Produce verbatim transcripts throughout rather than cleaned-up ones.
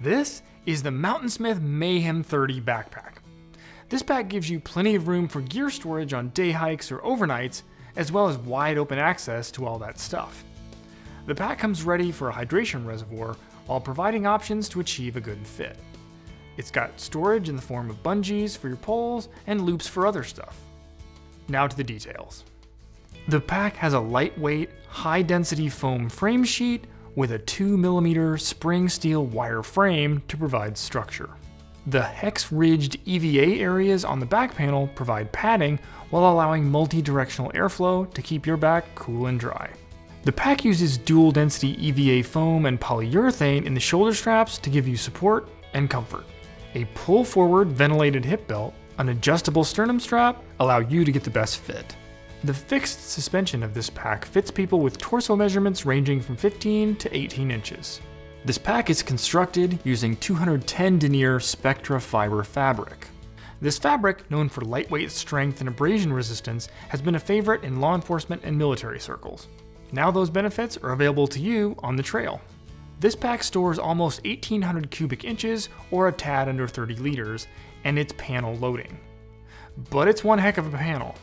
This is the Mountainsmith Mayhem thirty backpack. This pack gives you plenty of room for gear storage on day hikes or overnights, as well as wide open access to all that stuff. The pack comes ready for a hydration reservoir while providing options to achieve a good fit. It's got storage in the form of bungees for your poles and loops for other stuff. Now to the details. The pack has a lightweight, high-density foam frame sheet with a two millimeter spring steel wire frame to provide structure. The hex-ridged E V A areas on the back panel provide padding while allowing multi-directional airflow to keep your back cool and dry. The pack uses dual-density E V A foam and polyurethane in the shoulder straps to give you support and comfort. A pull-forward ventilated hip belt, an adjustable sternum strap allow you to get the best fit. The fixed suspension of this pack fits people with torso measurements ranging from fifteen to eighteen inches. This pack is constructed using two hundred ten denier Spectra fiber fabric. This fabric, known for lightweight strength and abrasion resistance, has been a favorite in law enforcement and military circles. Now those benefits are available to you on the trail. This pack stores almost eighteen hundred cubic inches, or a tad under thirty liters, and it's panel loading. But it's one heck of a panel.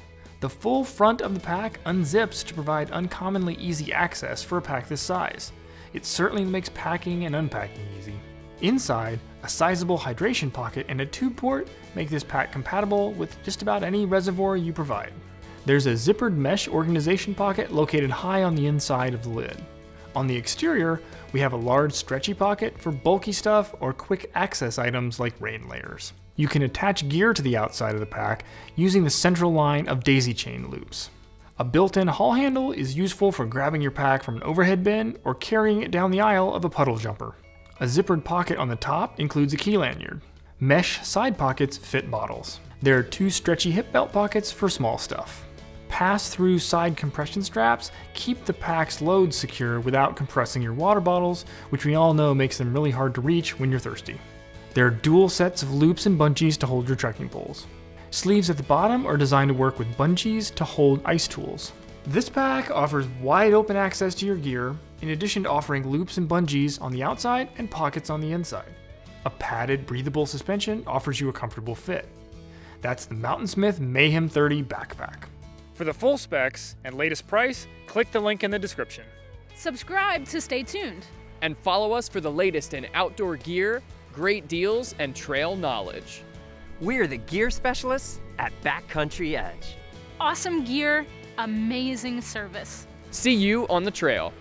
The full front of the pack unzips to provide uncommonly easy access for a pack this size. It certainly makes packing and unpacking easy. Inside, a sizable hydration pocket and a tube port make this pack compatible with just about any reservoir you provide. There's a zippered mesh organization pocket located high on the inside of the lid. On the exterior, we have a large stretchy pocket for bulky stuff or quick access items like rain layers. You can attach gear to the outside of the pack using the central line of daisy chain loops. A built-in haul handle is useful for grabbing your pack from an overhead bin or carrying it down the aisle of a puddle jumper. A zippered pocket on the top includes a key lanyard. Mesh side pockets fit bottles. There are two stretchy hip belt pockets for small stuff. Pass-through side compression straps keep the pack's load secure without compressing your water bottles, which we all know makes them really hard to reach when you're thirsty. There are dual sets of loops and bungees to hold your trekking poles. Sleeves at the bottom are designed to work with bungees to hold ice tools. This pack offers wide open access to your gear, in addition to offering loops and bungees on the outside and pockets on the inside. A padded, breathable suspension offers you a comfortable fit. That's the Mountainsmith Mayhem thirty backpack. For the full specs and latest price, click the link in the description. Subscribe to stay tuned. And follow us for the latest in outdoor gear, great deals, and trail knowledge. We're the gear specialists at Backcountry Edge. Awesome gear, amazing service. See you on the trail.